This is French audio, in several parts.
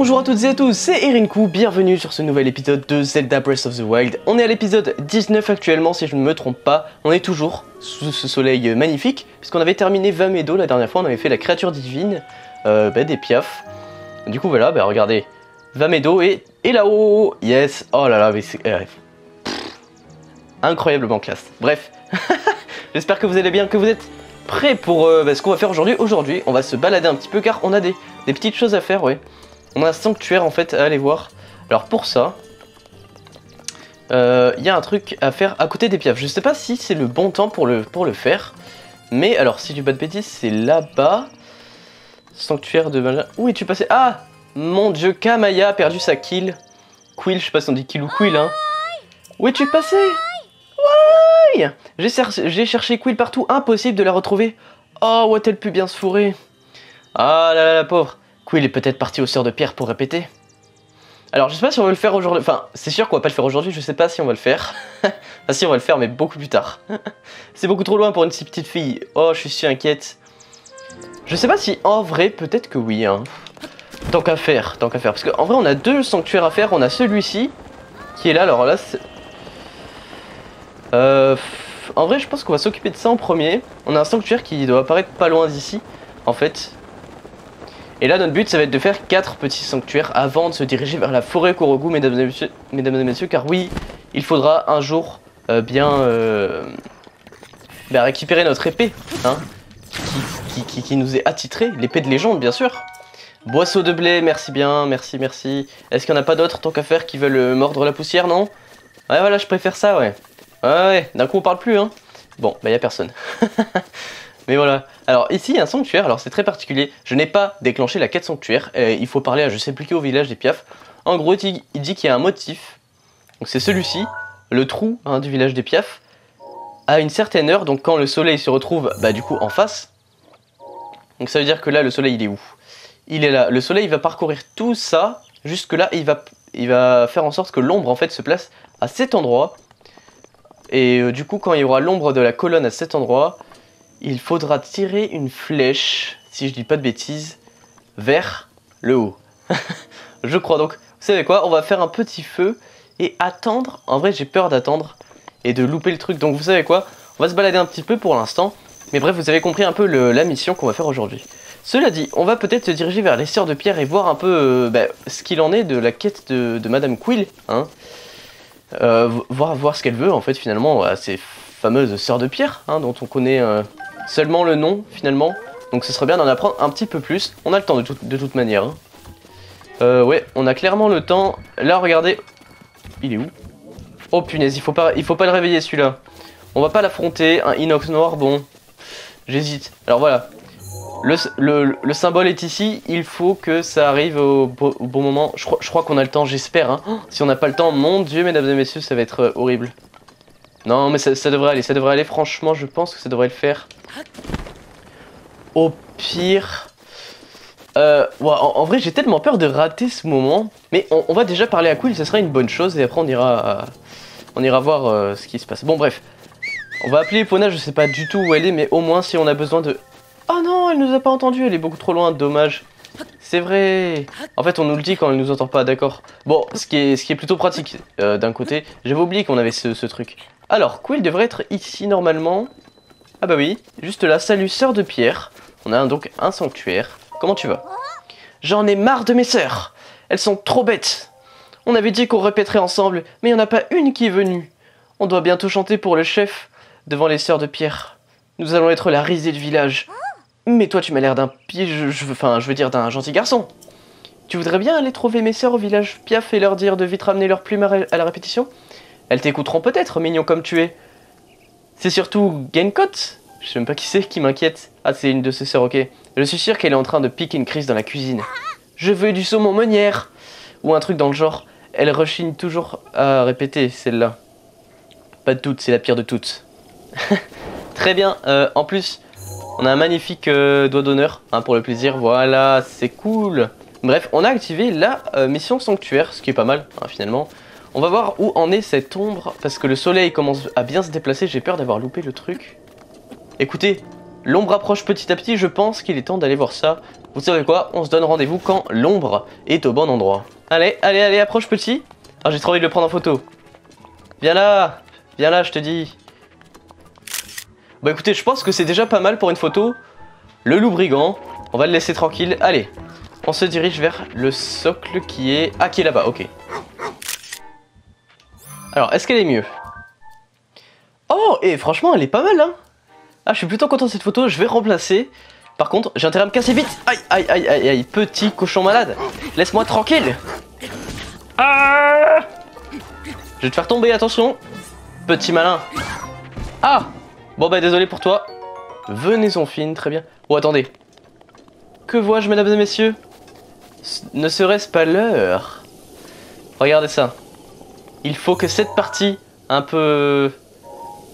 Bonjour à toutes et à tous, c'est Erinku, bienvenue sur ce nouvel épisode de Zelda Breath of the Wild. On est à l'épisode 19 actuellement, si je ne me trompe pas. On est toujours sous ce soleil magnifique, puisqu'on avait terminé Vah Medoh la dernière fois, on avait fait la créature divine des piafs. Du coup voilà, regardez, Vah Medoh et là-haut, yes, oh là là, mais c'est... incroyablement classe. Bref, j'espère que vous allez bien, que vous êtes prêts pour ce qu'on va faire aujourd'hui. Aujourd'hui, on va se balader un petit peu car on a des petites choses à faire, ouais. On a un sanctuaire en fait à aller voir. Alors pour ça, il y a un truc à faire à côté des piafs. Je sais pas si c'est le bon temps pour le faire. Mais alors si tu pas de bêtises, c'est là-bas. Sanctuaire de Valin. Où es-tu passé? Ah mon dieu, Kamaya a perdu sa Quill. Quill, je sais pas si on dit Quill ou Quill hein. Où es-tu passé? Ouais, j'ai cherché Quill partout, impossible de la retrouver. Oh, où a-t-elle pu bien se fourrer? Ah là là, la pauvre. Quill est peut-être parti aux Sœurs de Pierre pour répéter. Alors, je sais pas si on va le faire aujourd'hui. Enfin, c'est sûr qu'on va pas le faire aujourd'hui, je sais pas si on va le faire. Ah si, on va le faire, mais beaucoup plus tard. C'est beaucoup trop loin pour une si petite fille. Oh, je suis inquiète. Je sais pas si, en vrai, peut-être que oui. Hein. Tant qu'à faire. Parce qu'en vrai, on a deux sanctuaires à faire. On a celui-ci, qui est là. Alors là, en vrai, je pense qu'on va s'occuper de ça en premier. On a un sanctuaire qui doit apparaître pas loin d'ici, en fait. Et là, notre but, ça va être de faire 4 petits sanctuaires avant de se diriger vers la forêt Korogu, mesdames et messieurs, car oui, il faudra un jour récupérer notre épée, hein, qui nous est attitrée, l'épée de légende, bien sûr. Boisseau de blé, merci bien, merci. Est-ce qu'il n'y en a pas d'autres, tant qu'à faire, qui veulent mordre la poussière, non? Ouais, voilà, je préfère ça, ouais. Ouais, d'un coup, on parle plus, hein. Bon, bah, il n'y a personne. Mais voilà, alors ici il y a un sanctuaire, alors c'est très particulier, je n'ai pas déclenché la quête sanctuaire, il faut parler à je sais plus qui au village des piafs. En gros il dit qu'il y a un motif, donc c'est celui-ci, le trou hein, du village des piafs, à une certaine heure, donc quand le soleil se retrouve bah du coup en face, donc ça veut dire que là le soleil il est où? Il est là, le soleil il va parcourir tout ça jusque là et il va faire en sorte que l'ombre en fait se place à cet endroit, et du coup quand il y aura l'ombre de la colonne à cet endroit, il faudra tirer une flèche, si je dis pas de bêtises, vers le haut. Je crois donc. Vous savez quoi? On va faire un petit feu et attendre. En vrai, j'ai peur d'attendre et de louper le truc. Donc vous savez quoi? On va se balader un petit peu pour l'instant. Mais bref, vous avez compris un peu la mission qu'on va faire aujourd'hui. Cela dit, on va peut-être se diriger vers les Sœurs de Pierre et voir un peu ce qu'il en est de la quête de Madame Quill. Hein. Voir ce qu'elle veut en fait finalement à ces fameuses Sœurs de Pierre hein, dont on connaît... seulement le nom, finalement. Donc ce serait bien d'en apprendre un petit peu plus. On a le temps de toute manière. Hein. Ouais, on a clairement le temps. Là, regardez. Il est où? Oh punaise, il faut pas le réveiller celui-là. On va pas l'affronter. Un inox noir, bon. J'hésite. Alors voilà. Le symbole est ici. Il faut que ça arrive au bon moment. Je crois qu'on a le temps, j'espère. Hein. Oh, si on n'a pas le temps, mon dieu, mesdames et messieurs, ça va être horrible. Non mais ça devrait aller, franchement je pense que ça devrait le faire. Au pire... ouais, en vrai j'ai tellement peur de rater ce moment. Mais on va déjà parler à Quill, ça sera une bonne chose et après on ira voir ce qui se passe. Bon bref, on va appeler Epona, je sais pas du tout où elle est mais au moins si on a besoin de... Oh non, elle nous a pas entendu, elle est beaucoup trop loin, dommage. C'est vrai. En fait, on nous le dit quand elle nous entend pas, d'accord. Bon, ce qui est plutôt pratique d'un côté. J'avais oublié qu'on avait ce truc. Alors, Quill devrait être ici normalement. Ah bah oui, juste là. Salut, Sœurs de Pierre. On a donc un sanctuaire. Comment tu vas? J'en ai marre de mes sœurs. Elles sont trop bêtes. On avait dit qu'on répéterait ensemble, mais il n'y en a pas une qui est venue. On doit bientôt chanter pour le chef devant les Sœurs de Pierre. Nous allons être la risée du village. Mais toi, tu m'as l'air d'un d'un gentil garçon. Tu voudrais bien aller trouver mes sœurs au village piaf et leur dire de vite ramener leurs plumes à la répétition? Elles t'écouteront peut-être, mignon comme tu es. C'est surtout Genkot, je sais même pas qui c'est, qui m'inquiète. Ah, c'est une de ses sœurs, ok. Je suis sûr qu'elle est en train de piquer une crise dans la cuisine. Je veux du saumon meunière. Ou un truc dans le genre. Elle rechigne toujours à répéter, celle-là. Pas de doute, c'est la pire de toutes. Très bien, en plus... On a un magnifique doigt d'honneur hein, pour le plaisir, voilà, c'est cool. Bref, on a activé la mission sanctuaire, ce qui est pas mal hein, finalement. On va voir où en est cette ombre, parce que le soleil commence à bien se déplacer, j'ai peur d'avoir loupé le truc. Écoutez, L'ombre approche petit à petit, je pense qu'il est temps d'aller voir ça. Vous savez quoi, on se donne rendez-vous quand l'ombre est au bon endroit. Allez, allez, allez, approche petit. Ah, j'ai trop envie de le prendre en photo. Viens là, je te dis. Bah écoutez, je pense que c'est déjà pas mal pour une photo. Le loup brigand, on va le laisser tranquille. Allez, on se dirige vers le socle qui est... Ah, qui est là-bas, ok. Alors, est-ce qu'elle est mieux? Oh, et franchement, elle est pas mal, hein. Ah, je suis plutôt content de cette photo, je vais remplacer. Par contre, j'ai intérêt à me casser vite. Aïe, aïe, aïe, aïe, aïe, petit cochon malade. Laisse-moi tranquille. Ah, je vais te faire tomber, attention. Petit malin. Ah, bon bah désolé pour toi. Venez-en fine, très bien. Oh, attendez. Que vois-je, mesdames et messieurs? Ne serait-ce pas l'heure? Regardez ça. Il faut que cette partie, un peu...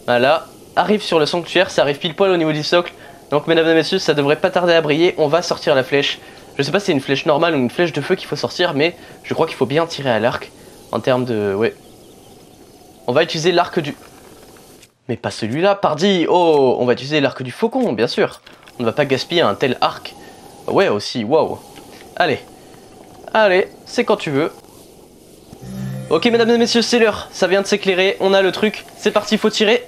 Voilà, arrive sur le sanctuaire, ça arrive pile poil au niveau du socle. Donc mesdames et messieurs, ça devrait pas tarder à briller, on va sortir la flèche. Je sais pas si c'est une flèche normale ou une flèche de feu qu'il faut sortir, mais je crois qu'il faut bien tirer à l'arc. En termes de... ouais. On va utiliser l'arc du... Mais pas celui-là, pardi. Oh, on va utiliser l'arc du faucon, bien sûr. On ne va pas gaspiller un tel arc. Ouais aussi, waouh. Allez, allez, c'est quand tu veux. Ok mesdames et messieurs, c'est l'heure, ça vient de s'éclairer, on a le truc. C'est parti, faut tirer.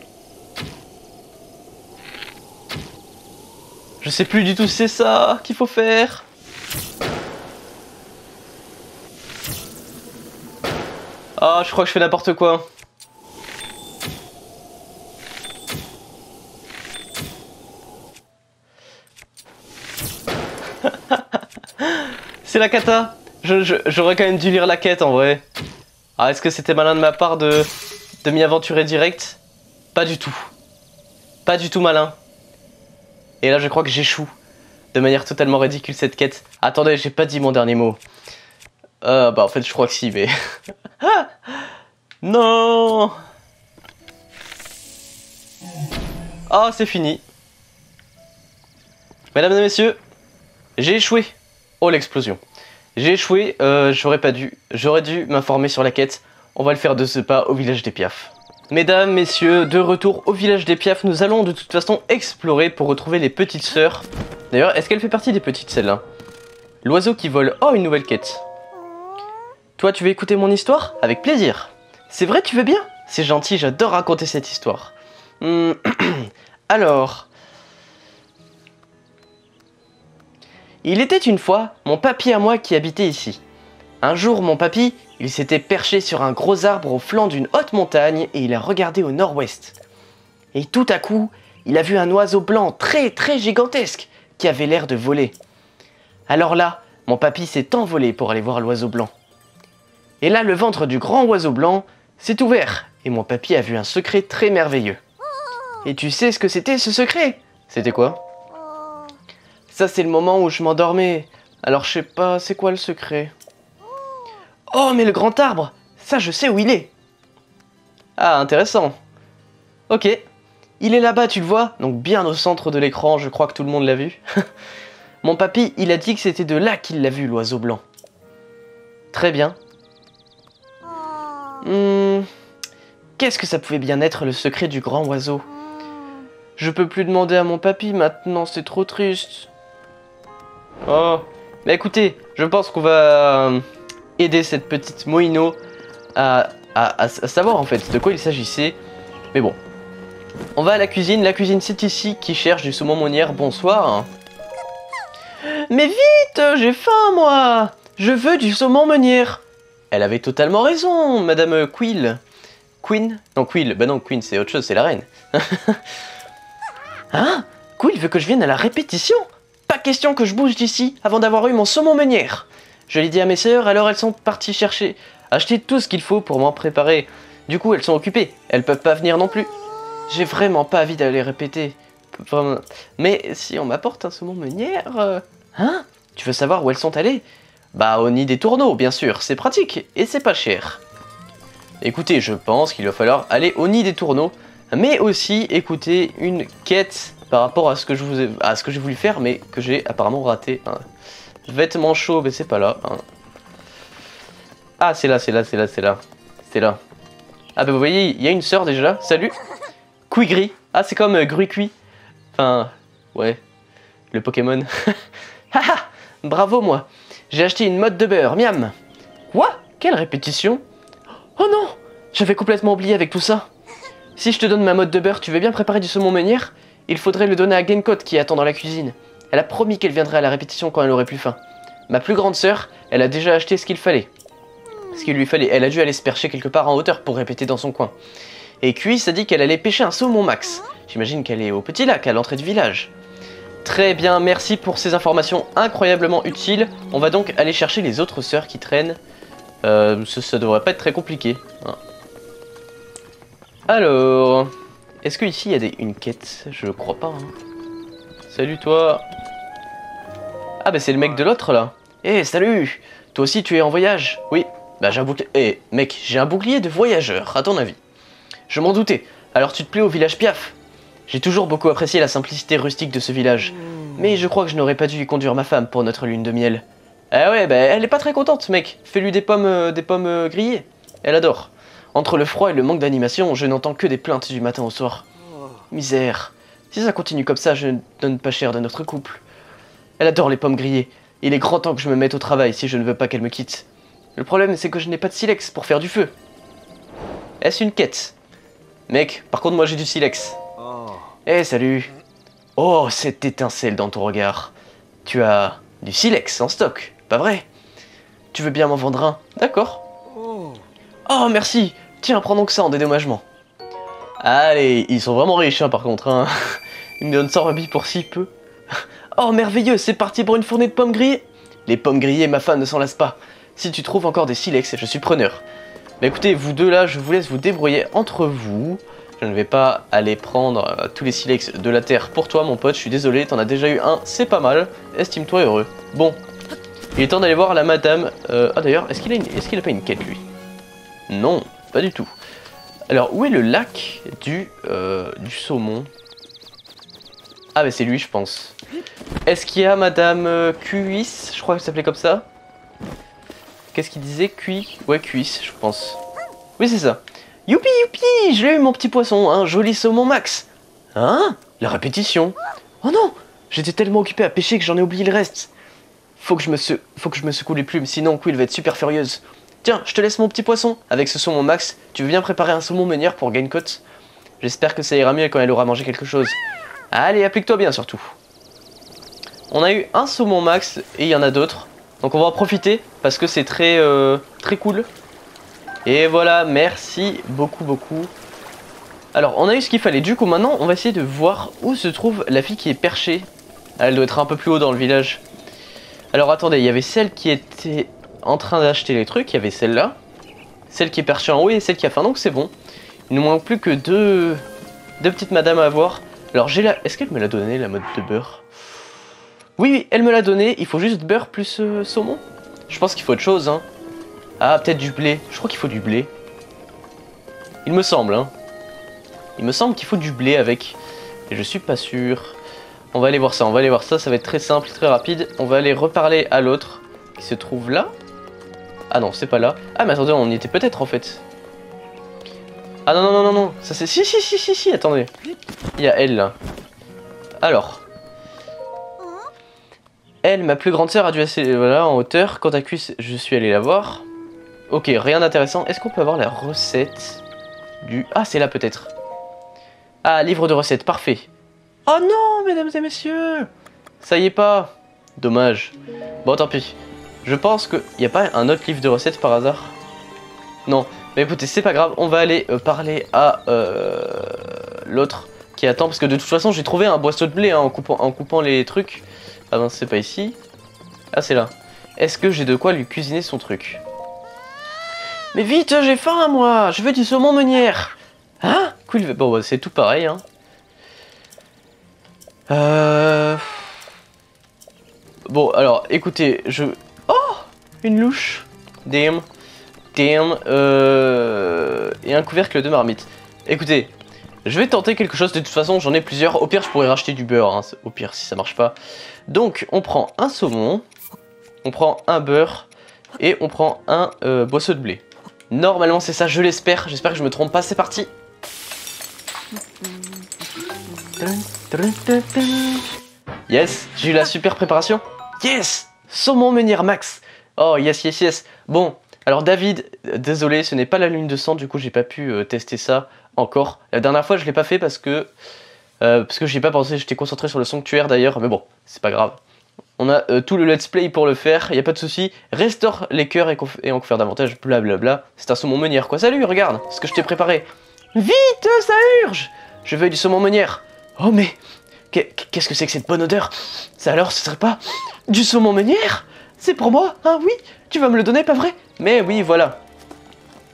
Je sais plus du tout si c'est ça qu'il faut faire. Ah, je crois que je fais n'importe quoi. C'est la cata. J'aurais quand même dû lire la quête en vrai. Ah, est-ce que c'était malin de ma part de m'y aventurer direct? Pas du tout. Pas du tout malin. Et là je crois que j'échoue de manière totalement ridicule cette quête. Attendez, j'ai pas dit mon dernier mot. Bah en fait je crois que si, mais... Non. Ah, c'est fini. Mesdames et messieurs, j'ai échoué. Oh l'explosion. J'ai échoué, j'aurais pas dû. J'aurais dû m'informer sur la quête. On va le faire de ce pas au village des Piaf. Mesdames, messieurs, de retour au village des Piaf, nous allons de toute façon explorer pour retrouver les petites sœurs. D'ailleurs, est-ce qu'elle fait partie des petites celles-là? L'oiseau qui vole, oh une nouvelle quête. Toi tu veux écouter mon histoire? Avec plaisir. C'est vrai, tu veux bien? C'est gentil, j'adore raconter cette histoire. Alors... Il était une fois mon papy à moi qui habitait ici. Un jour, mon papy, il s'était perché sur un gros arbre au flanc d'une haute montagne et il a regardé au nord-ouest. Et tout à coup, il a vu un oiseau blanc très gigantesque qui avait l'air de voler. Alors là, mon papy s'est envolé pour aller voir l'oiseau blanc. Et là, le ventre du grand oiseau blanc s'est ouvert et mon papy a vu un secret très merveilleux. Et tu sais ce que c'était ce secret? C'était quoi? Ça, c'est le moment où je m'endormais. Alors je sais pas, c'est quoi le secret? Oh, mais le grand arbre, ça je sais où il est. Ah, intéressant. Ok, il est là-bas, tu le vois, donc bien au centre de l'écran, je crois que tout le monde l'a vu. Mon papy, il a dit que c'était de là qu'il l'a vu, l'oiseau blanc. Très bien. Qu'est-ce que ça pouvait bien être le secret du grand oiseau? Je peux plus demander à mon papy maintenant, c'est trop triste. Oh, bah écoutez, je pense qu'on va... aider cette petite Moino à savoir en fait de quoi il s'agissait. Mais bon, on va à la cuisine c'est ici qui cherche du saumon monière, bonsoir. Mais vite, j'ai faim moi, je veux du saumon monière. Elle avait totalement raison, madame Quill. Queen? Non, Quill, bah non, Queen c'est autre chose, c'est la reine. Hein? Quill veut que je vienne à la répétition? Pas question que je bouge d'ici avant d'avoir eu mon saumon monière. Je l'ai dit à mes sœurs, alors elles sont parties chercher, acheter tout ce qu'il faut pour m'en préparer. Du coup, elles sont occupées, elles peuvent pas venir non plus. J'ai vraiment pas envie d'aller répéter. Enfin, mais si on m'apporte un saumon meunière... Hein? Tu veux savoir où elles sont allées? Bah, au nid des tourneaux, bien sûr, c'est pratique et c'est pas cher. Écoutez, je pense qu'il va falloir aller au nid des tourneaux, mais aussi écouter une quête par rapport à ce que j'ai voulu faire, mais que j'ai apparemment raté. Hein. Vêtements chauds, mais c'est pas là. Hein. Ah, c'est là. Ah bah vous voyez, il y a une sœur déjà. Salut. Quigri. Ah, c'est comme gruy cuit. Enfin, Ouais, le Pokémon. Haha, bravo moi. J'ai acheté une mode de beurre, miam. Quoi? Quelle répétition? Oh non, j'avais complètement oublié avec tout ça. Si je te donne ma mode de beurre, tu veux bien préparer du saumon meunière? Il faudrait le donner à Genkot qui attend dans la cuisine. Elle a promis qu'elle viendrait à la répétition quand elle aurait plus faim. Ma plus grande sœur, elle a déjà acheté ce qu'il fallait. Ce qu'il lui fallait, elle a dû aller se percher quelque part en hauteur pour répéter dans son coin. Et Cuisse a dit qu'elle allait pêcher un saumon max. J'imagine qu'elle est au petit lac, à l'entrée du village. Très bien, merci pour ces informations incroyablement utiles. On va donc aller chercher les autres sœurs qui traînent. Ça devrait pas être très compliqué. Hein. Alors... est-ce qu'ici il y a une quête? Je crois pas. Hein. Salut toi. Ah bah c'est le mec de l'autre là. Eh, salut. Toi aussi tu es en voyage? Oui. Bah j'ai un bouclier... mec, j'ai un bouclier de voyageur, à ton avis. Je m'en doutais. Alors tu te plais au village Piaf? J'ai toujours beaucoup apprécié la simplicité rustique de ce village. Mais je crois que je n'aurais pas dû y conduire ma femme pour notre lune de miel. Ah ouais, bah elle est pas très contente, mec. Fais-lui des pommes grillées. Elle adore. Entre le froid et le manque d'animation, je n'entends que des plaintes du matin au soir. Misère. Si ça continue comme ça, je ne donne pas cher de notre couple. Elle adore les pommes grillées. Il est grand temps que je me mette au travail si je ne veux pas qu'elle me quitte. Le problème, c'est que je n'ai pas de silex pour faire du feu. Est-ce une quête? Mec, par contre, moi j'ai du silex. Eh, salut. Oh, cette étincelle dans ton regard. Tu as du silex en stock, pas vrai? Tu veux bien m'en vendre un? D'accord. Oh, merci. Tiens, prends donc ça en dédommagement. Allez, ils sont vraiment riches, hein, par contre. Hein. Ils me donnent 100 rubis pour si peu. Oh, merveilleux, c'est parti pour une fournée de pommes grillées. Les pommes grillées, ma femme ne s'en lasse pas. Si tu trouves encore des silex, je suis preneur. Bah écoutez, vous deux là, je vous laisse vous débrouiller entre vous. Je ne vais pas aller prendre tous les silex de la terre pour toi, mon pote. Je suis désolé, t'en as déjà eu un, c'est pas mal. Estime-toi heureux. Bon, il est temps d'aller voir la madame. Ah d'ailleurs, est-ce qu'il a pas une quête, lui? Non, pas du tout. Alors, où est le lac du saumon? Ah bah c'est lui, je pense. Est-ce qu'il y a madame Cuisse? Je crois qu'elle s'appelait comme ça. Qu'est-ce qu'il disait? Ouais, Cuisse, je pense. Oui, c'est ça. Youpi, youpi, j'ai eu mon petit poisson, un joli saumon max. Hein? La répétition. Oh non, j'étais tellement occupé à pêcher que j'en ai oublié le reste. Faut que je me secoue les plumes, sinon Quill va être super furieuse. Tiens, je te laisse mon petit poisson. Avec ce saumon max, tu veux bien préparer un saumon meunière pour Gaincot? J'espère que ça ira mieux quand elle aura mangé quelque chose. Allez, applique-toi bien surtout. On a eu un saumon max et il y en a d'autres. Donc on va en profiter parce que c'est très, très cool. Et voilà, merci beaucoup. Alors, on a eu ce qu'il fallait. Du coup, maintenant, on va essayer de voir où se trouve la fille qui est perchée. Elle doit être un peu plus haut dans le village. Alors, attendez, il y avait celle qui était en train d'acheter les trucs. Il y avait celle-là. Celle qui est perchée en haut et celle qui a faim. Donc, c'est bon. Il nous manque plus que deux petites madames à voir. Alors, j'ai la... Est-ce qu'elle me l'a donné, la mode de beurre? Oui, elle me l'a donné. Il faut juste beurre plus saumon. Je pense qu'il faut autre chose, hein. Ah, peut-être du blé. Je crois qu'il faut du blé. Il me semble, hein. Il me semble qu'il faut du blé avec. Et je suis pas sûr. On va aller voir ça, ça va être très simple, très rapide. On va aller reparler à l'autre qui se trouve là. Ah non, c'est pas là. Ah mais attendez, on y était peut-être en fait. Ah non, non. Ça c'est... Si, attendez. Il y a elle là. Alors... elle, ma plus grande sœur, a dû assez... voilà, en hauteur. Quant à Cuisse, je suis allé la voir. Ok, rien d'intéressant. Est-ce qu'on peut avoir la recette du... ah, c'est là peut-être. Ah, livre de recettes, parfait. Oh non, mesdames et messieurs, ça y est pas. Dommage. Bon, tant pis. Je pense qu'il n'y a pas un autre livre de recettes par hasard. Non, mais écoutez, c'est pas grave. On va aller parler à l'autre qui attend. Parce que de toute façon, j'ai trouvé un boisseau de blé hein, en coupant les trucs. Ah non, c'est pas ici. Ah, c'est là. Est-ce que j'ai de quoi lui cuisiner son truc ? Mais vite, j'ai faim moi. Je veux du saumon meunière. Hein? Cool. Bon, bah, c'est tout pareil. Hein. Bon, alors, écoutez, je... oh, une louche. Damn. Et un couvercle de marmite. Écoutez, je vais tenter quelque chose. De toute façon, j'en ai plusieurs. Au pire, je pourrais racheter du beurre. Hein. Au pire, si ça marche pas. Donc, on prend un saumon. On prend un beurre. Et on prend un boisseau de blé. Normalement c'est ça, je l'espère. J'espère que je me trompe pas, c'est parti. Yes, j'ai eu la super préparation. Yes, saumon menhir max. Oh yes, yes, yes. Bon, alors David, désolé, ce n'est pas la lune de sang, du coup j'ai pas pu tester ça encore. La dernière fois je l'ai pas fait parce que j'ai pas pensé, j'étais concentré sur le sanctuaire d'ailleurs, mais bon, c'est pas grave. On a tout le let's play pour le faire, y a pas de souci. Restaure les cœurs et en faire davantage, blablabla. C'est un saumon menhir quoi. Salut, regarde ce que je t'ai préparé. Vite, ça urge. Je veux du saumon menhir. Oh mais, qu'est-ce que c'est que cette bonne odeur? Ça alors, ce serait pas du saumon menhir? C'est pour moi, hein, oui? Tu vas me le donner, pas vrai? Mais oui, voilà.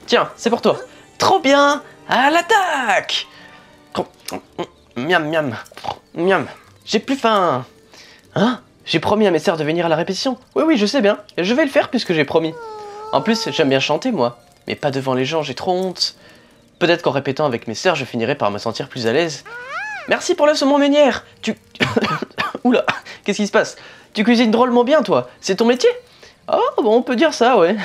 Tiens, c'est pour toi. Trop bien. À l'attaque. Miam, miam, miam. J'ai plus faim. Hein? J'ai promis à mes sœurs de venir à la répétition. Oui, oui, je sais bien. Je vais le faire puisque j'ai promis. En plus, j'aime bien chanter, moi. Mais pas devant les gens, j'ai trop honte. Peut-être qu'en répétant avec mes sœurs, je finirai par me sentir plus à l'aise. Merci pour le saumon menhir. Tu... Oula, qu'est-ce qui se passe? Tu cuisines drôlement bien, toi. C'est ton métier? Oh, bon, on peut dire ça, ouais.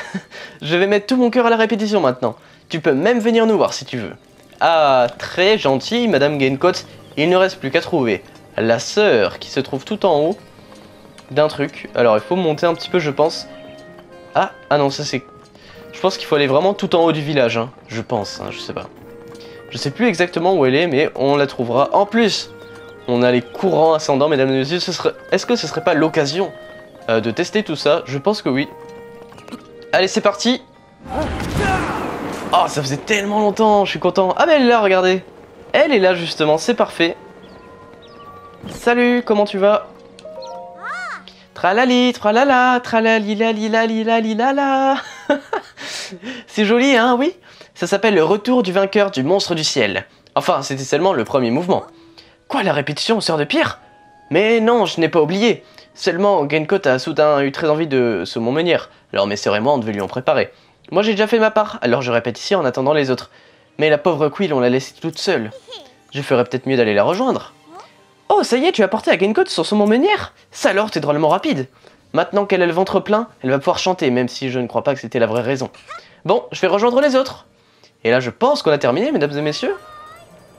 Je vais mettre tout mon cœur à la répétition maintenant. Tu peux même venir nous voir si tu veux. Ah, très gentil, Madame Genkot. Il ne reste plus qu'à trouver la sœur qui se trouve tout en haut d'un truc. Alors, il faut monter un petit peu, je pense. Ah, ah non, ça c'est... Je pense qu'il faut aller vraiment tout en haut du village, hein. Je pense, hein, je sais pas. Je sais plus exactement où elle est, mais on la trouvera. En plus, on a les courants ascendants, mesdames et messieurs. Est-ce que ce serait pas l'occasion de tester tout ça? Je pense que oui. Allez, c'est parti. Oh, ça faisait tellement longtemps, je suis content. Ah, mais elle est là, regardez. Elle est là, justement, c'est parfait. Salut, comment tu vas? Tralali, tralala, tralali, lali, lali, lali, lala. C'est joli, hein, oui? Ça s'appelle le retour du vainqueur du monstre du ciel. Enfin, c'était seulement le premier mouvement. Quoi, la répétition, Sœurs de Pierre? Mais non, je n'ai pas oublié. Seulement, Genkot a soudain eu très envie de saumon menhir. Alors mes sœurs et moi, on devait lui en préparer. Moi, j'ai déjà fait ma part, alors je répète ici en attendant les autres. Mais la pauvre Quill, on l'a laissée toute seule. Je ferais peut-être mieux d'aller la rejoindre. Oh, ça y est, tu as porté à Genkot son saumon menhir? Ça alors, t'es drôlement rapide. Maintenant qu'elle a le ventre plein, elle va pouvoir chanter, même si je ne crois pas que c'était la vraie raison. Bon, je vais rejoindre les autres. Et là, je pense qu'on a terminé, mesdames et messieurs.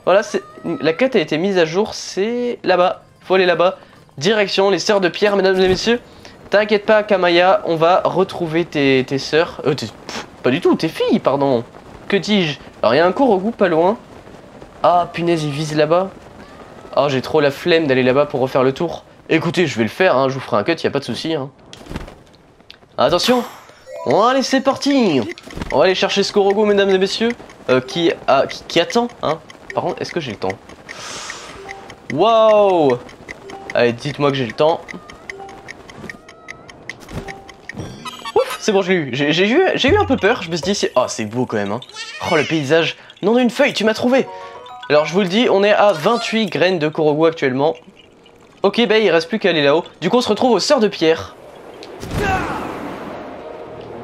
Voilà, la quête a été mise à jour, c'est là-bas. Faut aller là-bas. Direction les sœurs de Pierre, mesdames et messieurs. T'inquiète pas, Kamaya, on va retrouver tes sœurs. Pas du tout, tes filles, pardon. Que dis-je? Alors, il y a un Korogu pas loin. Ah, punaise, il vise là-bas. Ah, j'ai trop la flemme d'aller là-bas pour refaire le tour. Écoutez, je vais le faire, hein, je vous ferai un cut, y a pas de souci. Hein. Attention! Bon, allez, c'est parti! On va aller chercher ce Korogu, mesdames et messieurs, qui attend, hein. Par contre, est-ce que j'ai le temps? Waouh! Allez, dites-moi que j'ai le temps. Ouf, c'est bon, je l'ai eu. J'ai eu un peu peur, je me suis dit... Oh, c'est beau quand même, hein. Oh, le paysage. Non, d'une feuille, tu m'as trouvé. Alors, je vous le dis, on est à 28 graines de Korogu actuellement. Ok, bah, il reste plus qu'à aller là-haut. Du coup, on se retrouve aux Sœurs de Pierre.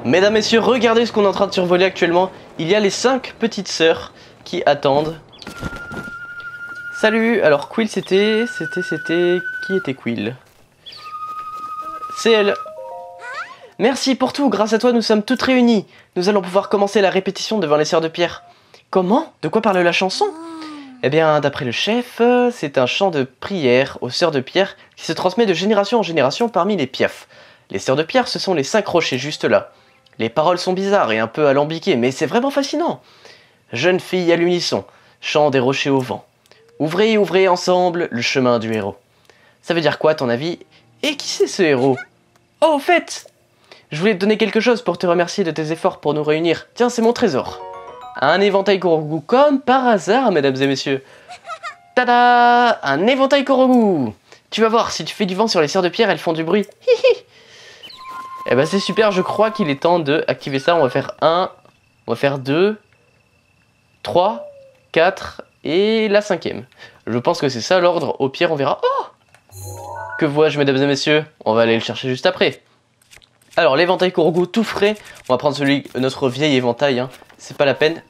Mesdames, messieurs, regardez ce qu'on est en train de survoler actuellement. Il y a les 5 petites sœurs qui attendent. Salut. Alors, Quill, c'était... Qui était Quill? C'est elle. Merci pour tout. Grâce à toi, nous sommes toutes réunies. Nous allons pouvoir commencer la répétition devant les Sœurs de Pierre. Comment? De quoi parle la chanson? Eh bien, d'après le chef, c'est un chant de prière aux Sœurs de Pierre qui se transmet de génération en génération parmi les piafs. Les Sœurs de Pierre, ce sont les 5 rochers juste là. Les paroles sont bizarres et un peu alambiquées, mais c'est vraiment fascinant. Jeune fille à l'unisson, chant des rochers au vent. Ouvrez, ouvrez ensemble le chemin du héros. Ça veut dire quoi, à ton avis? Et qui c'est ce héros? Oh, au fait, je voulais te donner quelque chose pour te remercier de tes efforts pour nous réunir. Tiens, c'est mon trésor. Un éventail Korogu, comme par hasard, mesdames et messieurs. Tada! Un éventail Korogu! Tu vas voir, si tu fais du vent sur les Sœurs de Pierre, elles font du bruit. Hihi! Eh ben c'est super, je crois qu'il est temps de activer ça. On va faire 1, on va faire 2, 3, 4 et la 5e. Je pense que c'est ça l'ordre, au pire on verra. Oh! Que vois-je, mesdames et messieurs? On va aller le chercher juste après. Alors l'éventail Korogu tout frais, on va prendre celui, notre vieil éventail, hein. C'est pas la peine.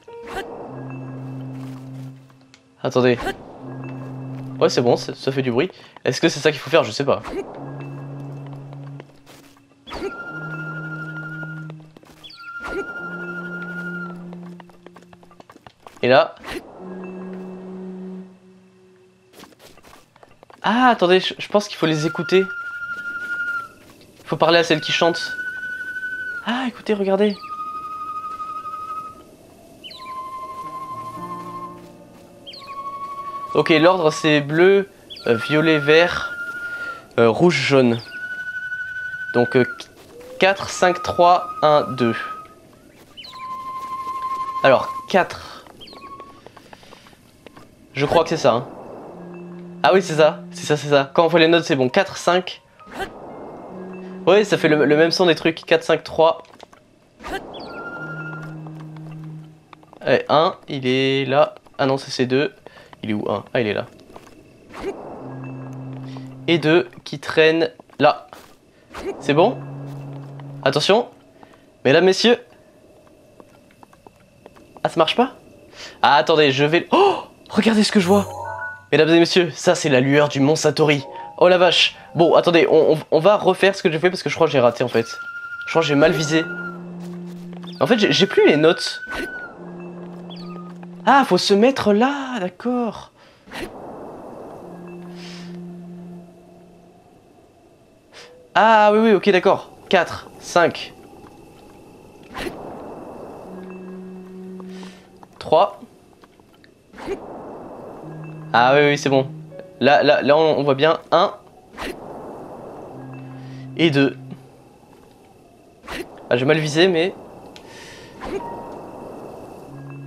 Attendez. Ouais c'est bon, ça fait du bruit. Est-ce que c'est ça qu'il faut faire? Je sais pas. Et là... Ah, attendez, je pense qu'il faut les écouter. Il faut parler à celle qui chante. Ah, écoutez, regardez. Ok, l'ordre c'est bleu, violet, vert, rouge, jaune. Donc 4, 5, 3, 1, 2. Alors 4. Je crois que c'est ça. Hein. Ah oui, c'est ça, c'est ça, c'est ça. Quand on voit les notes, c'est bon. 4, 5. Ouais, ça fait le même son des trucs. 4, 5, 3. Allez, 1, il est là. Ah non, c'est 2. Il est où 1? Ah, il est là. Et 2 qui traîne là. C'est bon? Attention. Mesdames, messieurs. Ah, ça marche pas? Ah, attendez, je vais... Oh! Regardez ce que je vois. Mesdames et messieurs, ça c'est la lueur du Mont Satori. Oh la vache. Bon, attendez, on va refaire ce que j'ai fait parce que je crois que j'ai raté en fait. Je crois que j'ai mal visé. En fait, j'ai plus les notes. Ah, faut se mettre là, d'accord. Ah oui, oui, ok, d'accord. 4, 5. 3. Ah oui, oui, c'est bon. Là, on voit bien. 1. Et 2. Ah, j'ai mal visé, mais...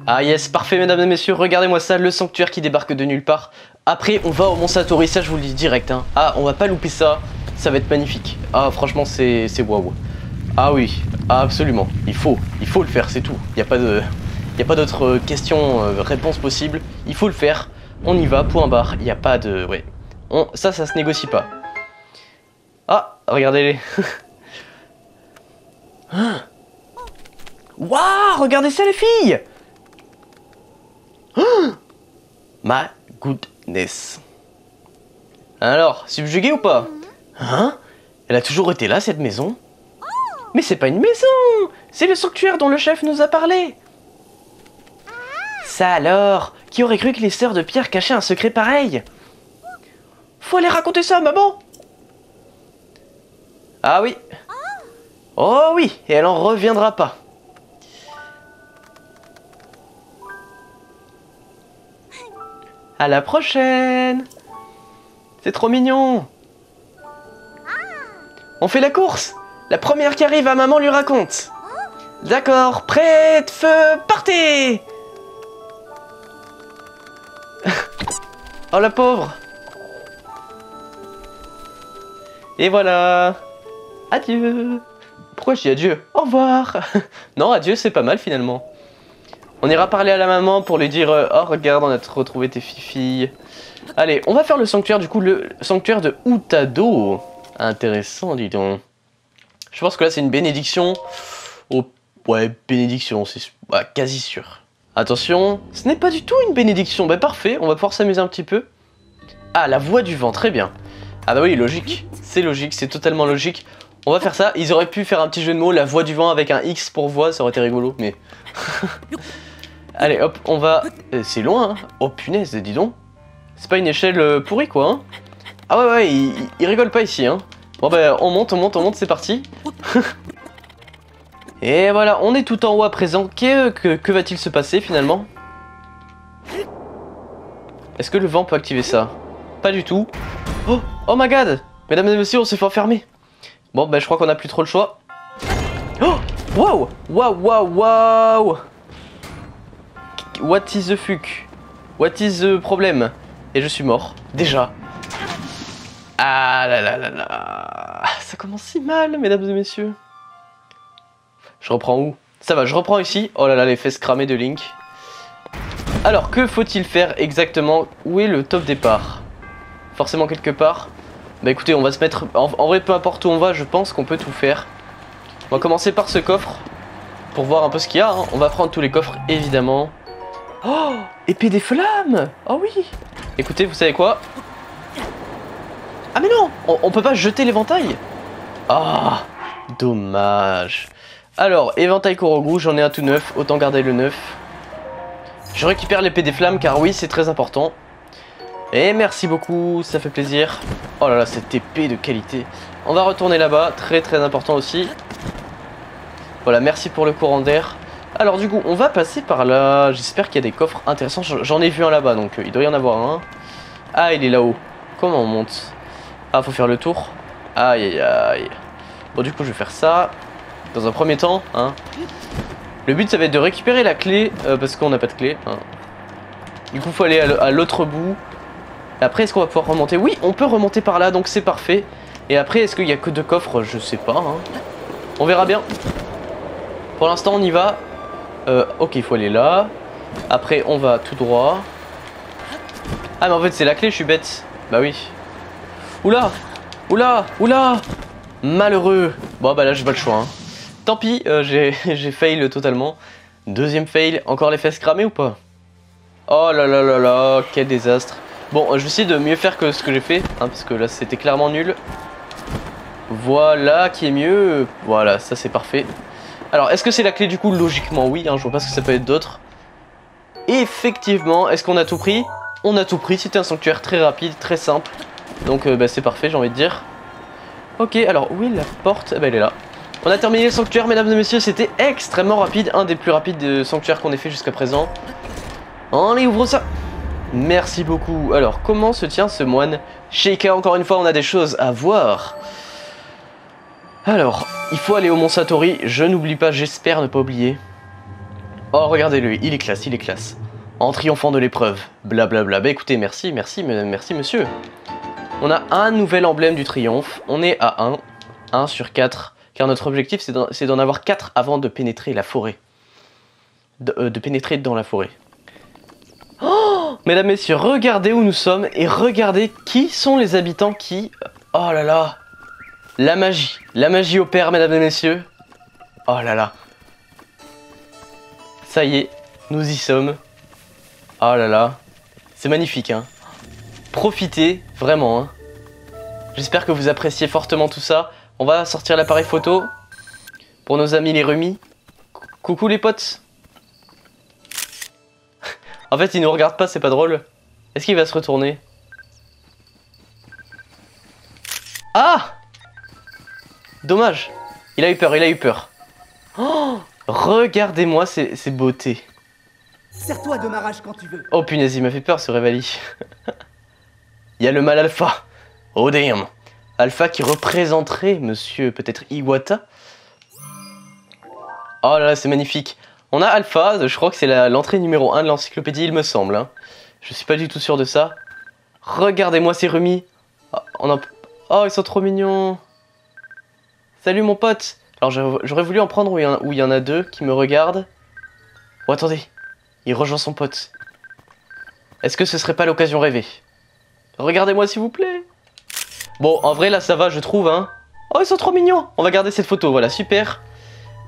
Ah yes, parfait mesdames et messieurs, regardez-moi ça, le sanctuaire qui débarque de nulle part. Après on va au Mont Satori, ça je vous le dis direct hein. Ah, on va pas louper ça, ça va être magnifique. Ah franchement c'est waouh. Ah oui, ah, absolument, il faut le faire, c'est tout. Y a pas d'autres questions, réponses possibles. Il faut le faire, on y va, point barre, y a pas de... Ouais. Ça se négocie pas. Ah, regardez-les. Waouh, regardez ça les filles. Oh my goodness. Alors, subjuguée ou pas? Hein? Elle a toujours été là cette maison? Mais c'est pas une maison! C'est le sanctuaire dont le chef nous a parlé! Ça alors! Qui aurait cru que les sœurs de Pierre cachaient un secret pareil? Faut aller raconter ça à maman! Ah oui! Oh oui! Et elle en reviendra pas! À la prochaine. C'est trop mignon. On fait la course. La première qui arrive à maman lui raconte. D'accord, prête, feu, partez. Oh la pauvre. Et voilà. Adieu. Pourquoi je dis adieu? Au revoir. Non, adieu c'est pas mal finalement. On ira parler à la maman pour lui dire oh regarde on a retrouvé tes filles. Allez on va faire le sanctuaire du coup, le sanctuaire de Utado. Intéressant dis donc. Je pense que là c'est une bénédiction. Oh, ouais bénédiction c'est bah, quasi sûr. Attention ce n'est pas du tout une bénédiction. Bah parfait on va pouvoir s'amuser un petit peu. Ah la voix du vent très bien. Ah bah oui logique c'est totalement logique. On va faire ça, ils auraient pu faire un petit jeu de mots, la voix du vent avec un X pour voix, ça aurait été rigolo mais... Allez hop, on va... C'est loin hein. Oh punaise, dis donc. C'est pas une échelle pourrie quoi hein. Ah ouais, ils rigolent pas ici hein. Bon bah on monte, c'est parti. Et voilà, on est tout en haut à présent. Que va-t-il se passer finalement? Est-ce que le vent peut activer ça? Pas du tout. Oh my god. Mesdames et messieurs, on s'est fait enfermer. Bon bah je crois qu'on a plus trop le choix. Oh wow. Waouh. What is the fuck? What is the problem? Et je suis mort. Déjà. Ah là là là là. Ça commence si mal mesdames et messieurs. Je reprends où? Ça va je reprends ici. Oh là là les fesses cramées de Link. Alors que faut-il faire exactement? Où est le top départ? Forcément quelque part. Bah écoutez on va se mettre, en vrai peu importe où on va je pense qu'on peut tout faire. On va commencer par ce coffre pour voir un peu ce qu'il y a hein. On va prendre tous les coffres évidemment. Oh épée des flammes. Oh oui. Écoutez vous savez quoi? Ah mais non on peut pas jeter l'éventail. Ah oh, dommage. Alors éventail Korogu j'en ai un tout neuf. Autant garder le neuf. Je récupère l'épée des flammes car oui c'est très important. Et merci beaucoup, ça fait plaisir. Oh là là, cette épée de qualité. On va retourner là-bas, très important aussi. Voilà, merci pour le courant d'air. Alors du coup, on va passer par là. J'espère qu'il y a des coffres intéressants. J'en ai vu un là-bas, donc il doit y en avoir un. Ah, il est là-haut. Comment on monte? Ah, faut faire le tour. Aïe, aïe, aïe. Bon, du coup, je vais faire ça. Dans un premier temps, hein. Le but, ça va être de récupérer la clé, parce qu'on n'a pas de clé. Hein. Du coup, faut aller à l'autre bout. Après, est-ce qu'on va pouvoir remonter? Oui, on peut remonter par là, donc c'est parfait. Et après, est-ce qu'il n'y a que 2 coffres? Je sais pas. Hein. On verra bien. Pour l'instant, on y va. Ok, il faut aller là. Après, on va tout droit. Ah, mais en fait, c'est la clé, je suis bête. Bah oui. Oula! Oula! Oula! Malheureux! Bon, bah là, j'ai pas le choix. Hein. Tant pis, j'ai fail totalement. Deuxième fail. Encore les fesses cramées ou pas? Oh là là là là, quel désastre. Bon, je vais essayer de mieux faire que ce que j'ai fait. Hein, parce que là, c'était clairement nul. Voilà qui est mieux. Voilà, ça c'est parfait. Alors, est-ce que c'est la clé du coup? Logiquement, oui. Hein, je vois pas ce que ça peut être d'autre. Effectivement, est-ce qu'on a tout pris? On a tout pris. C'était un sanctuaire très rapide, très simple. Donc bah, c'est parfait, j'ai envie de dire. Ok, alors où est la porte? Eh ben, elle est là. On a terminé le sanctuaire, mesdames et messieurs. C'était extrêmement rapide, un des plus rapides sanctuaires qu'on ait fait jusqu'à présent. Allez, ouvre ça. Merci beaucoup. Alors, comment se tient ce moine? Sheikah, encore une fois, on a des choses à voir. Alors, il faut aller au Mont Satori. Je n'oublie pas, j'espère ne pas oublier. Oh, regardez-le, il est classe, il est classe. En triomphant de l'épreuve. Blablabla. Bah écoutez, merci monsieur. On a un nouvel emblème du triomphe. On est à 1. 1 sur 4. Car notre objectif, c'est d'en avoir 4 avant de pénétrer la forêt. De pénétrer dans la forêt. Oh, mesdames, messieurs, regardez où nous sommes. Et regardez qui sont les habitants qui... Oh là là. La magie. La magie opère, mesdames et messieurs. Oh là là. Ça y est, nous y sommes. Oh là là. C'est magnifique, hein. Profitez, vraiment. Hein. J'espère que vous appréciez fortement tout ça. On va sortir l'appareil photo pour nos amis les rumis. Coucou les potes. En fait, ils nous regardent pas, c'est pas drôle. Est-ce qu'il va se retourner? Ah! Dommage. Il a eu peur, il a eu peur. Oh, regardez-moi ces beautés. Serre-toi de ma rage quand tu veux. Oh punaise, il m'a fait peur ce Revali. Il y a le mal alpha. Oh damn. Alpha qui représenterait monsieur peut-être Iwata. Oh là là, c'est magnifique. On a Alpha, je crois que c'est l'entrée numéro 1 de l'encyclopédie, il me semble. Hein. Je suis pas du tout sûr de ça. Regardez-moi ces remis. Oh, oh, ils sont trop mignons. Salut mon pote. Alors j'aurais voulu en prendre où il y en a 2 qui me regardent. Oh attendez, il rejoint son pote. Est-ce que ce serait pas l'occasion rêvée? Regardez-moi s'il vous plaît. Bon, en vrai, là, ça va, je trouve, hein. Oh, ils sont trop mignons. On va garder cette photo, voilà, super.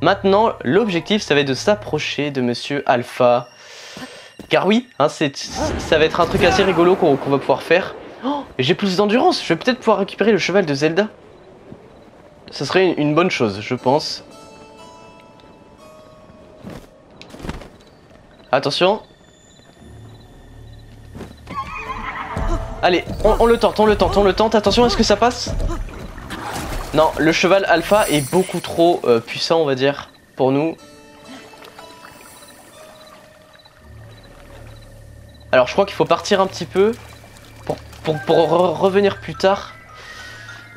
Maintenant, l'objectif, ça va être de s'approcher de monsieur Alpha. Car oui, hein, ça va être un truc assez rigolo qu'on va pouvoir faire. Oh, j'ai plus d'endurance. Je vais peut-être pouvoir récupérer le cheval de Zelda. Ça serait une bonne chose, je pense. Attention. Allez, on le tente, on le tente, on le tente. Attention, est-ce que ça passe? Non, le cheval alpha est beaucoup trop puissant, on va dire, pour nous. Alors, je crois qu'il faut partir un petit peu pour revenir plus tard.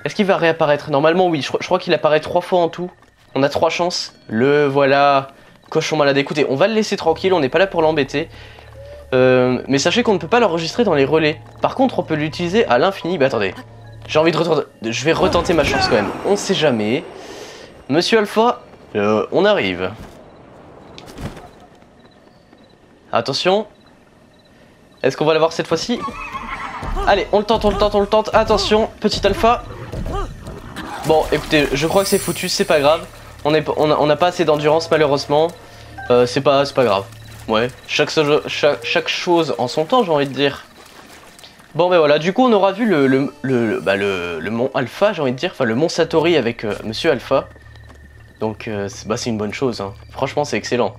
Est-ce qu'il va réapparaître? Normalement, oui. Je crois qu'il apparaît 3 fois en tout. On a 3 chances. Le voilà, cochon malade. Écoutez, on va le laisser tranquille, on n'est pas là pour l'embêter. Mais sachez qu'on ne peut pas l'enregistrer dans les relais. Par contre, on peut l'utiliser à l'infini. Bah attendez, j'ai envie de retenter. Je vais retenter ma chance quand même. On sait jamais. Monsieur Alpha, on arrive. Attention. Est-ce qu'on va l'avoir cette fois-ci? Allez, on le tente, on le tente, on le tente. Attention, petit Alpha. Bon, écoutez, je crois que c'est foutu, c'est pas grave. On n'a pas assez d'endurance malheureusement. C'est pas grave. Ouais, chaque chose en son temps, j'ai envie de dire. Bon, ben voilà, du coup, on aura vu le mont Alpha, j'ai envie de dire. Enfin, le mont Satori avec monsieur Alpha. Donc, c'est une bonne chose. Hein. Franchement, c'est excellent.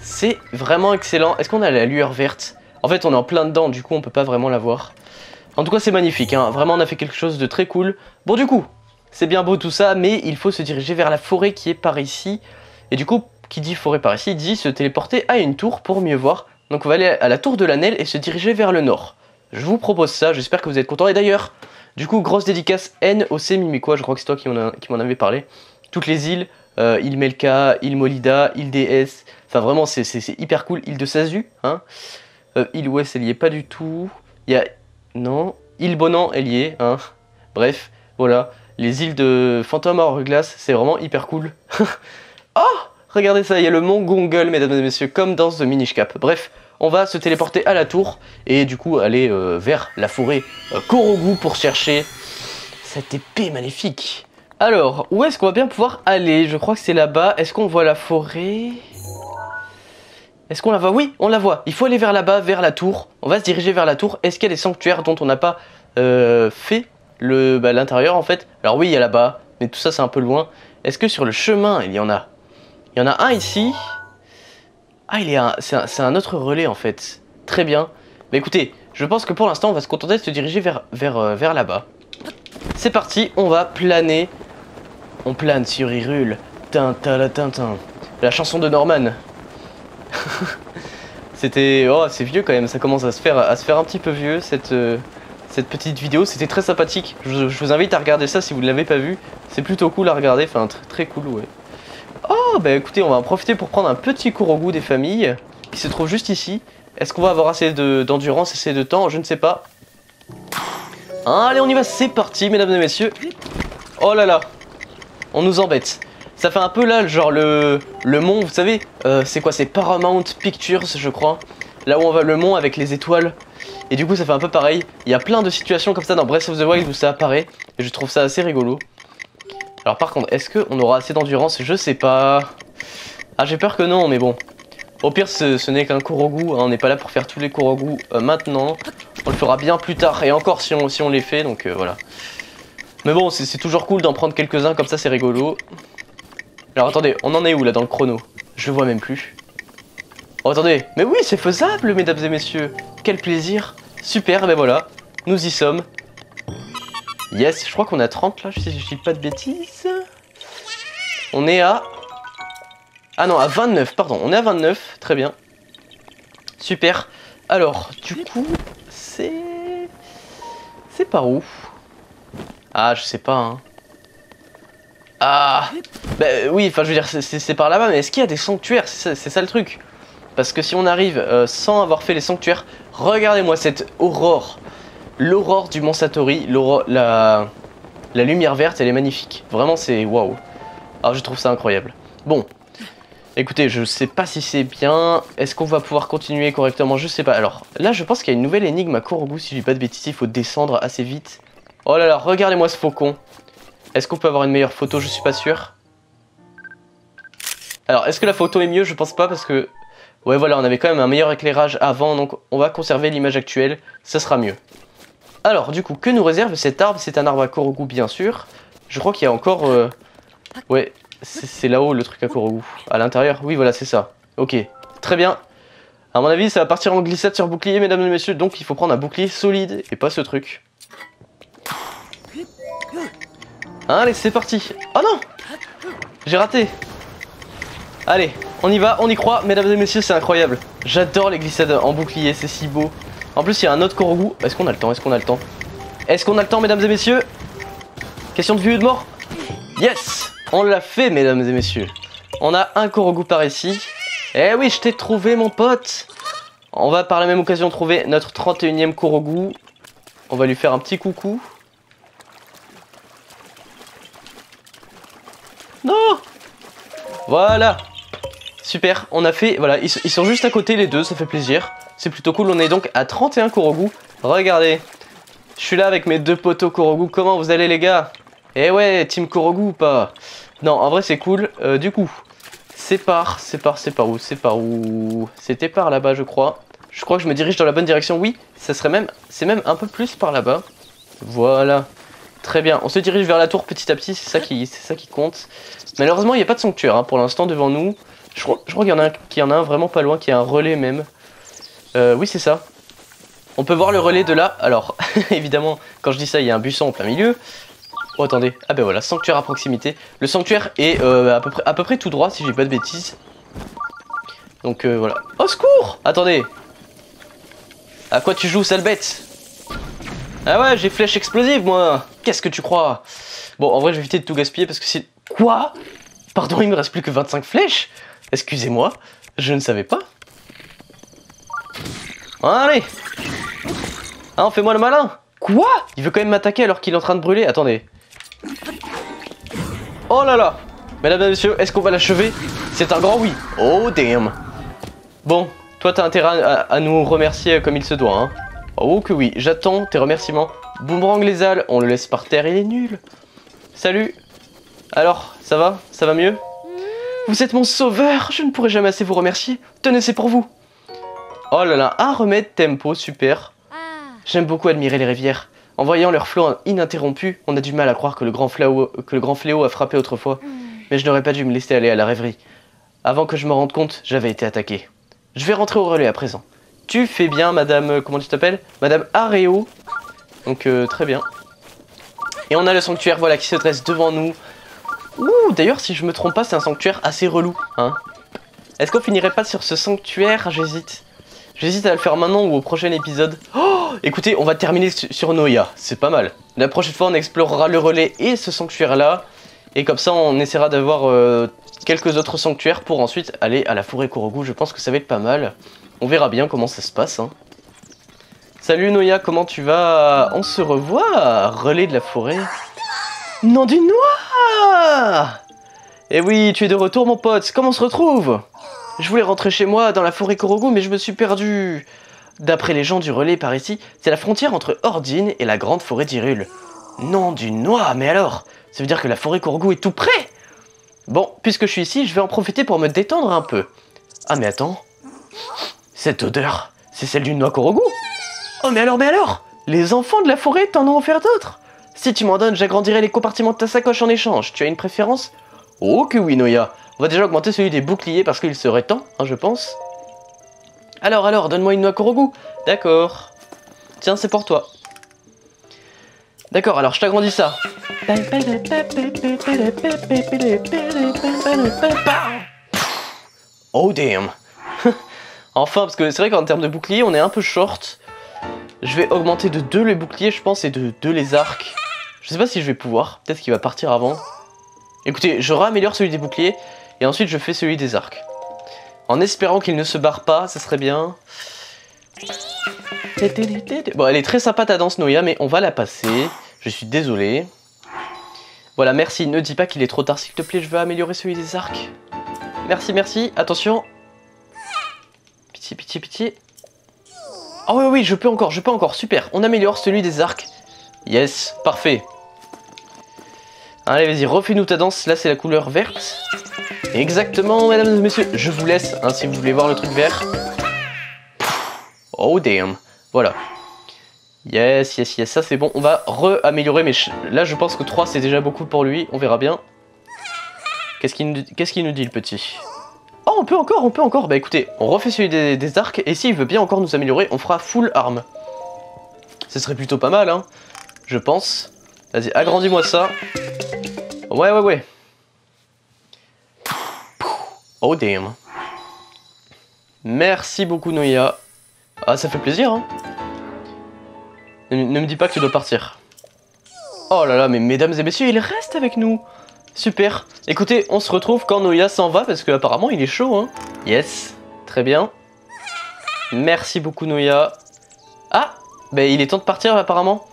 C'est vraiment excellent. Est-ce qu'on a la lueur verte? En fait, on est en plein dedans, du coup, on peut pas vraiment la voir. En tout cas c'est magnifique, hein. Vraiment on a fait quelque chose de très cool. Bon du coup, c'est bien beau tout ça, mais il faut se diriger vers la forêt qui est par ici. Et du coup, qui dit forêt par ici, dit se téléporter à une tour pour mieux voir. Donc on va aller à la tour de l'Anel et se diriger vers le nord. Je vous propose ça, j'espère que vous êtes contents. Et d'ailleurs, du coup, grosse dédicace NOC Mimikoa, je crois que c'est toi qui m'en avait parlé. Toutes les îles, île Melka, île Molida, île DS, enfin vraiment c'est hyper cool. Île de Sazu, hein. Île Ouest, elle y est pas du tout. Il y a... Non. Île Bonan, elle y est, hein. Bref, voilà. Les îles de Phantom Hourglass, c'est vraiment hyper cool. Oh, regardez ça, il y a le mont Gongle, mesdames et messieurs, comme dans The Minish Cap. Bref, on va se téléporter à la tour et du coup aller vers la forêt Korogu pour chercher cette épée maléfique. Alors, où est-ce qu'on va bien pouvoir aller? Je crois que c'est là-bas. Est-ce qu'on voit la forêt? Est-ce qu'on la voit? Oui, on la voit. Il faut aller vers là-bas, vers la tour. On va se diriger vers la tour. Est-ce qu'il y a des sanctuaires dont on n'a pas fait l'intérieur en fait? Alors oui, il y a là-bas, mais tout ça c'est un peu loin. Est-ce que sur le chemin, il y en a? Il y en a un ici. Ah, c'est un autre relais en fait. Très bien. Bah écoutez, je pense que pour l'instant on va se contenter de se diriger vers là-bas. C'est parti, on va planer. On plane sur Irule. Tintin. La chanson de Norman. C'était... Oh, c'est vieux quand même, ça commence à se faire un petit peu vieux cette petite vidéo. C'était très sympathique. Je vous invite à regarder ça si vous ne l'avez pas vu. C'est plutôt cool à regarder, enfin très cool, ouais. Oh, bah écoutez, on va en profiter pour prendre un petit cours au goût des familles qui se trouve juste ici. Est-ce qu'on va avoir assez d'endurance, assez de temps? Je ne sais pas. Allez, on y va, c'est parti, mesdames et messieurs. Oh là là, on nous embête. Ça fait un peu là, genre le mont, vous savez, c'est quoi? C'est Paramount Pictures, je crois. Là où on va, le mont avec les étoiles. Et du coup, ça fait un peu pareil. Il y a plein de situations comme ça dans Breath of the Wild où ça apparaît. Et je trouve ça assez rigolo. Alors par contre, est-ce qu'on aura assez d'endurance? Je sais pas. Ah, j'ai peur que non, mais bon. Au pire, ce n'est qu'un Korogu, hein. On n'est pas là pour faire tous les Korogu maintenant. On le fera bien plus tard, et encore si on les fait, donc voilà. Mais bon, c'est toujours cool d'en prendre quelques-uns, comme ça c'est rigolo. Alors attendez, on en est où là dans le chrono? Je le vois même plus. Oh, attendez, mais oui, c'est faisable, mesdames et messieurs. Quel plaisir. Super, ben voilà, nous y sommes. Yes, je crois qu'on a 30 là, si je dis pas de bêtises. On est à... Ah non, à 29, pardon, on est à 29, très bien. Super. Alors, du coup, c'est... C'est par où? Ah, je sais pas, hein. Ah, bah oui, enfin je veux dire, c'est par là-bas, mais est-ce qu'il y a des sanctuaires? C'est ça le truc. Parce que si on arrive sans avoir fait les sanctuaires... Regardez-moi cette aurore. L'aurore du Mont Satori, la lumière verte, elle est magnifique. Vraiment, c'est waouh. Alors, je trouve ça incroyable. Bon, écoutez, je sais pas si c'est bien. Est-ce qu'on va pouvoir continuer correctement? Je sais pas. Alors, là, je pense qu'il y a une nouvelle énigme à Korogu. Si je dis pas de bêtises, il faut descendre assez vite. Oh là là, regardez-moi ce faucon. Est-ce qu'on peut avoir une meilleure photo? Je suis pas sûr. Alors, est-ce que la photo est mieux? Je pense pas parce que... Ouais, voilà, on avait quand même un meilleur éclairage avant. Donc, on va conserver l'image actuelle. Ça sera mieux. Alors du coup, que nous réserve cet arbre? C'est un arbre à Korogu bien sûr. Je crois qu'il y a encore... Ouais, c'est là-haut le truc à Korogu. À l'intérieur, oui voilà c'est ça. Ok, très bien. À mon avis ça va partir en glissade sur bouclier mesdames et messieurs. Donc il faut prendre un bouclier solide et pas ce truc. Allez c'est parti. Oh non, j'ai raté. Allez, on y va, on y croit mesdames et messieurs, c'est incroyable. J'adore les glissades en bouclier, c'est si beau. En plus, il y a un autre Korogu. Est-ce qu'on a le temps? Est-ce qu'on a le temps? Est-ce qu'on a le temps, mesdames et messieurs? Question de vie ou de mort? Yes! On l'a fait, mesdames et messieurs. On a un Korogu par ici. Eh oui, je t'ai trouvé, mon pote! On va par la même occasion trouver notre 31e Korogu. On va lui faire un petit coucou. Non! Voilà! Super, on a fait... Voilà, ils sont juste à côté, les deux, ça fait plaisir. C'est plutôt cool, on est donc à 31 Korogu. Regardez, je suis là avec mes deux potos Korogu. Comment vous allez les gars? Eh ouais, team Korogu ou pas? Non, en vrai c'est cool. Du coup, c'est par où? C'est par où? C'était par là-bas je crois. Je crois que je me dirige dans la bonne direction, oui. Ça serait même, c'est même un peu plus par là-bas. Voilà, très bien. On se dirige vers la tour petit à petit, c'est ça qui compte. Malheureusement il n'y a pas de sanctuaire hein, pour l'instant devant nous. Je crois qu'il y en a un vraiment pas loin, qui a un relais même. Oui c'est ça. On peut voir le relais de là. Alors, évidemment, quand je dis ça, il y a un buisson en plein milieu. Oh, attendez. Ah ben voilà, sanctuaire à proximité. Le sanctuaire est à peu près tout droit, si j'ai pas de bêtises. Donc voilà. Au secours! Attendez! À quoi tu joues, sale bête? Ah ouais, j'ai flèche explosive, moi! Qu'est-ce que tu crois? Bon, en vrai, je vais éviter de tout gaspiller parce que c'est... Quoi? Pardon, il me reste plus que 25 flèches? Excusez-moi, je ne savais pas. Allez! Hein, fais-moi le malin! Quoi? Il veut quand même m'attaquer alors qu'il est en train de brûler? Attendez. Oh là là! Mesdames et messieurs, est-ce qu'on va l'achever? C'est un grand oui. Oh damn. Bon, toi t'as intérêt à nous remercier comme il se doit, hein. Oh que oui, j'attends tes remerciements. Boomerang les halles, on le laisse par terre, il est nul. Salut. Alors, ça va? Ça va mieux? Vous êtes mon sauveur, je ne pourrai jamais assez vous remercier. Tenez, c'est pour vous. Oh là là, un remède tempo, super. J'aime beaucoup admirer les rivières. En voyant leur flot ininterrompu, on a du mal à croire que le grand fléau a frappé autrefois. Mais je n'aurais pas dû me laisser aller à la rêverie. Avant que je me rende compte, j'avais été attaqué. Je vais rentrer au relais à présent. Tu fais bien, madame... Comment tu t'appelles? Madame Areo. Donc, très bien. Et on a le sanctuaire, voilà, qui se dresse devant nous. Ouh, d'ailleurs, si je me trompe pas, c'est un sanctuaire assez relou, hein. Est-ce qu'on finirait pas sur ce sanctuaire? J'hésite. J'hésite à le faire maintenant ou au prochain épisode. Oh, écoutez, on va terminer sur Noya. C'est pas mal. La prochaine fois, on explorera le relais et ce sanctuaire-là. Et comme ça, on essaiera d'avoir quelques autres sanctuaires pour ensuite aller à la forêt Korogu. Je pense que ça va être pas mal. On verra bien comment ça se passe, hein. Salut Noya, comment tu vas? On se revoit, relais de la forêt. Nom du noir! Eh oui, tu es de retour, mon pote. Comment on se retrouve? Je voulais rentrer chez moi dans la forêt Korogu, mais je me suis perdu. D'après les gens du relais par ici, c'est la frontière entre Ordine et la grande forêt d'Irule. Nom du noir, mais alors? Ça veut dire que la forêt Korogu est tout près? Bon, puisque je suis ici, je vais en profiter pour me détendre un peu. Ah mais attends... Cette odeur, c'est celle d'une noix Korogu? Oh mais alors? Les enfants de la forêt t'en ont offert d'autres? Si tu m'en donnes, j'agrandirai les compartiments de ta sacoche en échange. Tu as une préférence? Oh que oui, Noya. On va déjà augmenter celui des boucliers parce qu'il serait temps, hein, je pense. Alors, donne-moi une noix Korogu. D'accord. Tiens, c'est pour toi. D'accord, alors je t'agrandis ça. Oh damn. Enfin, parce que c'est vrai qu'en termes de bouclier, on est un peu short. Je vais augmenter de 2 les boucliers, je pense, et de 2 les arcs. Je sais pas si je vais pouvoir, peut-être qu'il va partir avant. Écoutez, je réaméliore celui des boucliers, et ensuite je fais celui des arcs. En espérant qu'il ne se barre pas, ça serait bien. Bon, elle est très sympa ta danse, Noya, mais on va la passer. Je suis désolé. Voilà, merci. Ne dis pas qu'il est trop tard, s'il te plaît. Je veux améliorer celui des arcs. Merci, merci. Attention. Pitié, pitié, pitié. Ah oui, oui, je peux encore. Super. On améliore celui des arcs. Yes, parfait. Allez, vas-y, refais-nous ta danse. Là, c'est la couleur verte. Exactement, mesdames et messieurs. Je vous laisse, hein, si vous voulez voir le truc vert. Oh, damn. Voilà. Yes, ça c'est bon. On va re-améliorer, mais là je pense que 3 c'est déjà beaucoup pour lui. On verra bien. Qu'est-ce qu'il nous dit le petit? Oh, on peut encore. Bah écoutez, on refait celui des arcs. Et s'il veut bien encore nous améliorer, on fera full arme. Ce serait plutôt pas mal, hein, je pense. Vas-y, agrandis-moi ça. Ouais. Oh damn. Merci beaucoup, Noya. Ah, ça fait plaisir, hein. Ne me dis pas que tu dois partir. Oh là là, mais mesdames et messieurs, il reste avec nous. Super. Écoutez, on se retrouve quand Noya s'en va, parce qu'apparemment, il est chaud, hein. Yes, très bien. Merci beaucoup, Noya. Ah, bah, il est temps de partir, apparemment.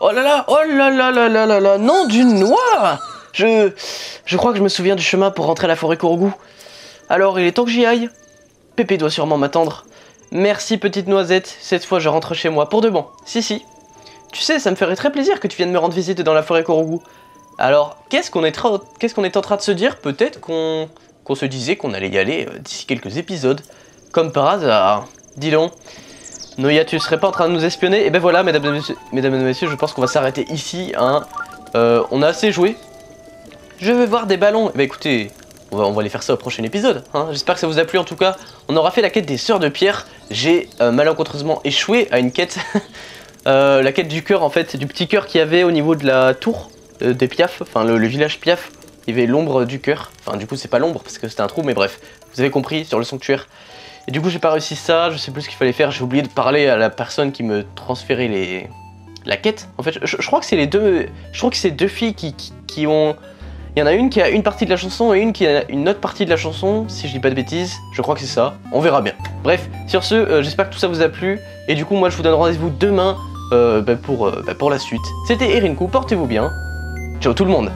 Oh là là, non, du noir. Je crois que je me souviens du chemin pour rentrer à la forêt Korogu. Alors, il est temps que j'y aille. Pépé doit sûrement m'attendre. Merci petite noisette, cette fois je rentre chez moi pour de bon. Si. Tu sais, ça me ferait très plaisir que tu viennes me rendre visite dans la forêt Korogu. Alors, qu'est-ce qu'on est en train de se dire? Peut-être qu'on se disait qu'on allait y aller d'ici quelques épisodes. Comme par hasard. Dis donc, Noya, tu serais pas en train de nous espionner? Et ben voilà, mesdames et messieurs, je pense qu'on va s'arrêter ici, hein. On a assez joué. Je veux voir des ballons. Bah écoutez, on va aller faire ça au prochain épisode. Hein. J'espère que ça vous a plu en tout cas. On aura fait la quête des Sœurs de Pierre. J'ai malencontreusement échoué à une quête. La quête du cœur en fait, du petit cœur qu'il y avait au niveau de la tour des Piaf. Enfin le village Piaf. Il y avait l'ombre du cœur. Enfin du coup c'est pas l'ombre parce que c'était un trou mais bref. Vous avez compris sur le sanctuaire. Et du coup j'ai pas réussi ça. Je sais plus ce qu'il fallait faire. J'ai oublié de parler à la personne qui me transférait les... la quête. En fait je crois que c'est les deux. Je crois que c'est deux filles qui ont... Il y en a une qui a une partie de la chanson et une qui a une autre partie de la chanson, si je dis pas de bêtises, je crois que c'est ça, on verra bien. Bref, sur ce, j'espère que tout ça vous a plu, et du coup moi je vous donne rendez-vous demain pour la suite. C'était Erinku, portez-vous bien, ciao tout le monde.